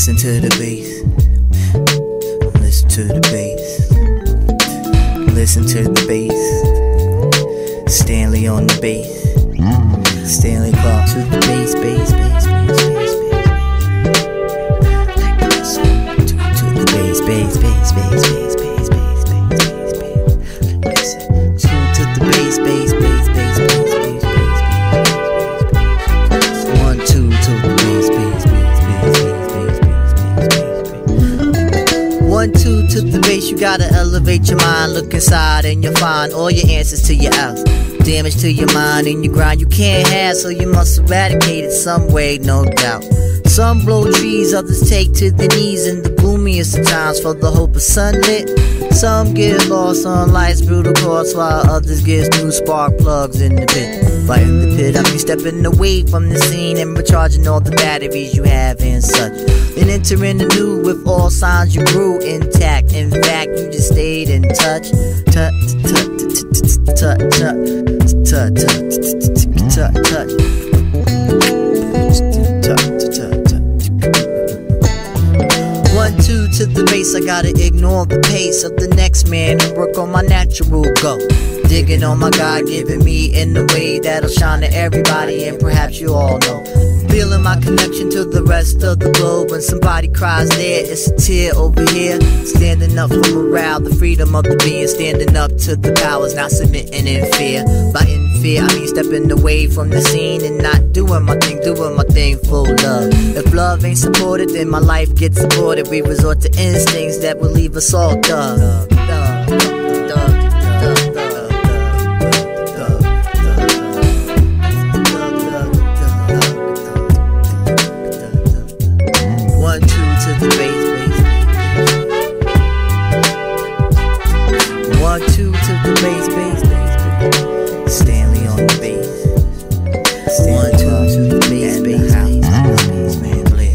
Listen to the bass. Listen to the bass. Listen to the bass. Stanley on the bass. Stanley Clarke to the bass, bass, bass, bass, bass, bass. Like this. To the bass, bass, bass, bass, bass, bass, bass, bass, bass, bass. Listen to the bass, bass, bass, bass, bass, bass, bass, bass. 1, 2 to the bass, bass, bass. 1, 2 to the base, you gotta elevate your mind. Look inside and you'll find all your answers to your outs. Damage to your mind and your grind you can't have, so you must eradicate it some way, no doubt. Some blow trees, others take to their knees in the gloomiest of times for the hope of sunlit. Some get lost on life's brutal course, while others get new spark plugs in the pit. Right in the pit, I'll be stepping away from the scene and recharging all the batteries you have and such. Then entering the new with all signs you grew intact. In fact, you just stayed in touch. Touch, touch, touch, touch, touch, touch. To the base, I gotta ignore the pace of the next man and work on my natural go. Digging on my God, giving me in the way that'll shine to everybody, and perhaps you all know. Feeling my connection to the rest of the globe. When somebody cries there, it's a tear over here. Standing up for morale, the freedom of the being. Standing up to the powers, not submitting in fear. By in fear, I mean stepping away from the scene and not doing my thing full love. If love ain't supported, then my life gets aborted. We resort to instincts that will leave us all dug. The bass. 1, 2 to the bass, bass, bass, bass. Stanley on the bass. Stanley 1, 2 to the bass, bass, bass, man, play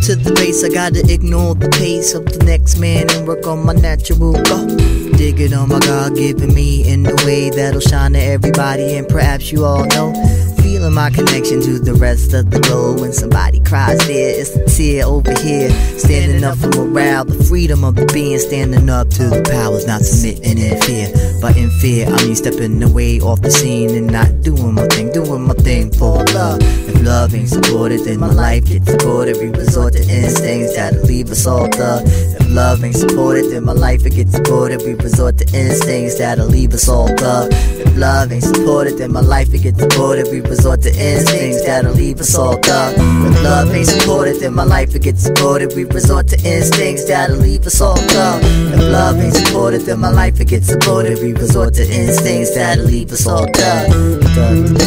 to the base, I gotta ignore the pace of the next man and work on my natural go. Digging on my God, giving me in the way that'll shine to everybody, and perhaps you all know. Feeling my connection to the rest of the globe. When somebody cries there, it's a tear over here. Standing up for morale, the freedom of the being. Standing up to the powers, not submitting in fear. But in fear, I mean stepping away off the scene and not doing my thing for love. If love ain't supported, then my life gets aborted. We resort to instincts that'll leave us all dug. If love ain't supported, then my life it gets aborted. We resort to instincts that'll leave us all dug. If love ain't supported, then my life it gets aborted. We resort to instincts that'll leave us all dug. If love ain't supported, then my life it gets aborted. We resort to instincts that'll leave us all dug. If love ain't supported, then my life it gets aborted. We resort to instincts that'll leave us all dug. Listen.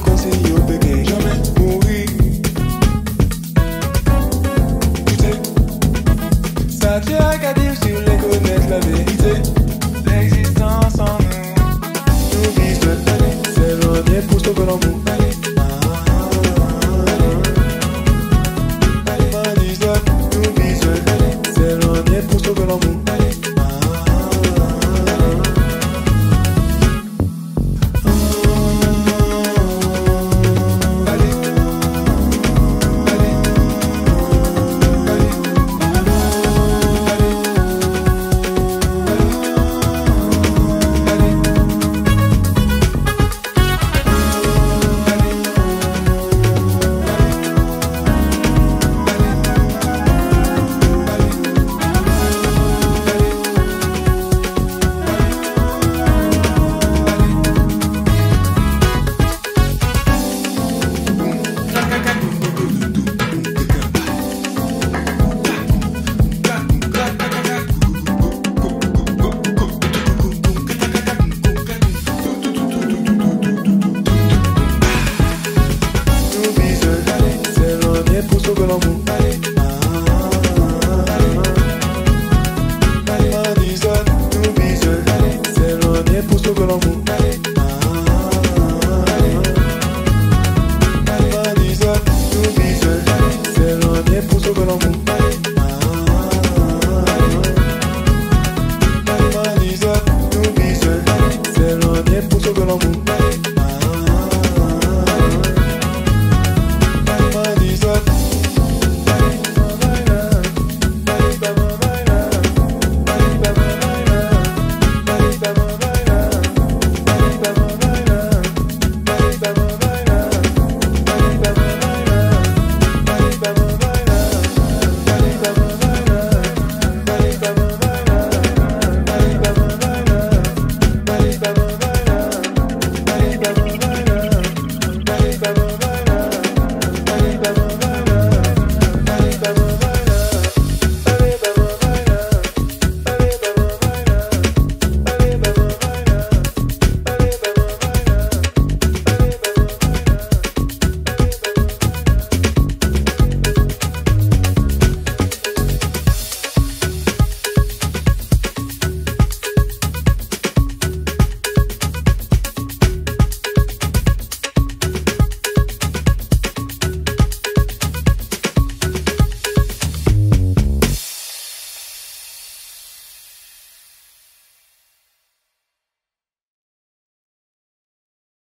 Allez, c'est l'un des pousses que l'on